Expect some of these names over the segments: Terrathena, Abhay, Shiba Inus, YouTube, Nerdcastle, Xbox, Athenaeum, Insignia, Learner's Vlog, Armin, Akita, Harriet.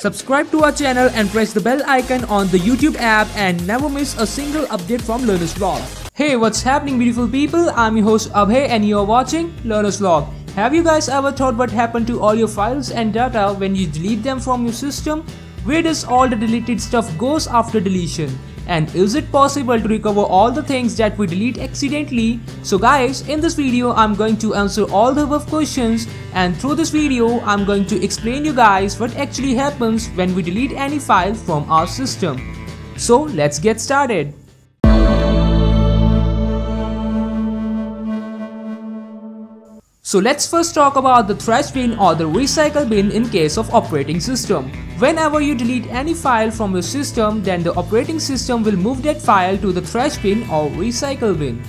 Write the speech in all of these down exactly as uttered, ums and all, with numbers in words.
Subscribe to our channel and press the bell icon on the YouTube app and never miss a single update from Learner's Vlog. Hey, what's happening beautiful people? I'm your host Abhay and you're watching Learner's Vlog. Have you guys ever thought what happened to all your files and data when you delete them from your system? Where does all the deleted stuff goes after deletion? And is it possible to recover all the things that we delete accidentally? So guys, in this video I'm going to answer all the above questions, and through this video I'm going to explain you guys what actually happens when we delete any file from our system. So let's get started. So let's first talk about the trash bin or the recycle bin in case of operating system. Whenever you delete any file from your system, then the operating system will move that file to the trash bin or recycle bin.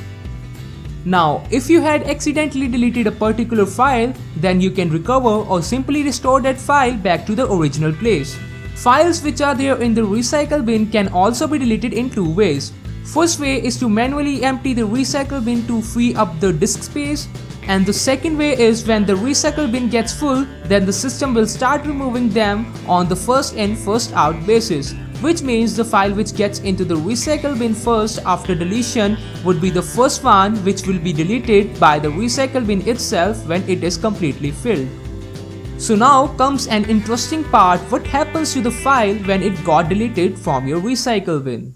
Now, if you had accidentally deleted a particular file, then you can recover or simply restore that file back to the original place. Files which are there in the recycle bin can also be deleted in two ways. First way is to manually empty the recycle bin to free up the disk space. And the second way is when the recycle bin gets full, then the system will start removing them on the first in first out basis, which means the file which gets into the recycle bin first after deletion would be the first one which will be deleted by the recycle bin itself when it is completely filled. So now comes an interesting part: what happens to the file when it got deleted from your recycle bin?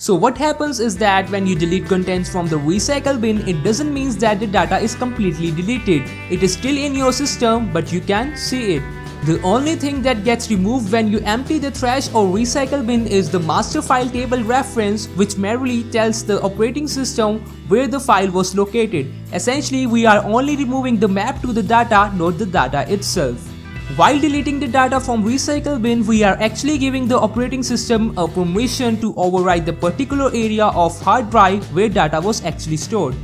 So what happens is that when you delete contents from the recycle bin, it doesn't mean that the data is completely deleted. It is still in your system, but you can see it. The only thing that gets removed when you empty the trash or recycle bin is the master file table reference, which merely tells the operating system where the file was located. Essentially, we are only removing the map to the data, not the data itself. While deleting the data from recycle bin, we are actually giving the operating system a permission to override the particular area of hard drive where data was actually stored.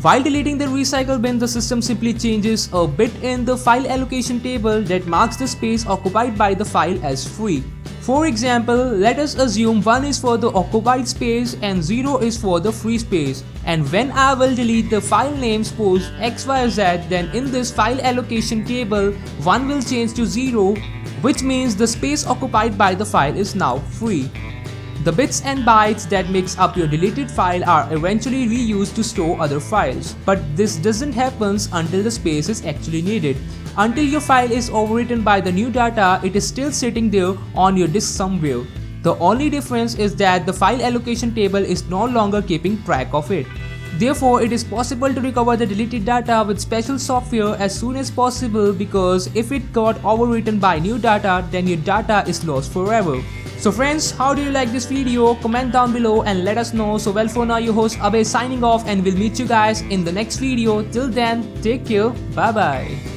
While deleting the recycle bin, the system simply changes a bit in the file allocation table that marks the space occupied by the file as free. For example, let us assume one is for the occupied space and zero is for the free space. And when I will delete the file names post X, Y, Z, then in this file allocation table, one will change to zero, which means the space occupied by the file is now free. The bits and bytes that makes up your deleted file are eventually reused to store other files. But this doesn't happen until the space is actually needed. Until your file is overwritten by the new data, it is still sitting there on your disk somewhere. The only difference is that the file allocation table is no longer keeping track of it. Therefore, it is possible to recover the deleted data with special software as soon as possible, because if it got overwritten by new data, then your data is lost forever. So friends, how do you like this video? Comment down below and let us know. So well, for now your host Abhay signing off, and we'll meet you guys in the next video. Till then, take care, bye bye.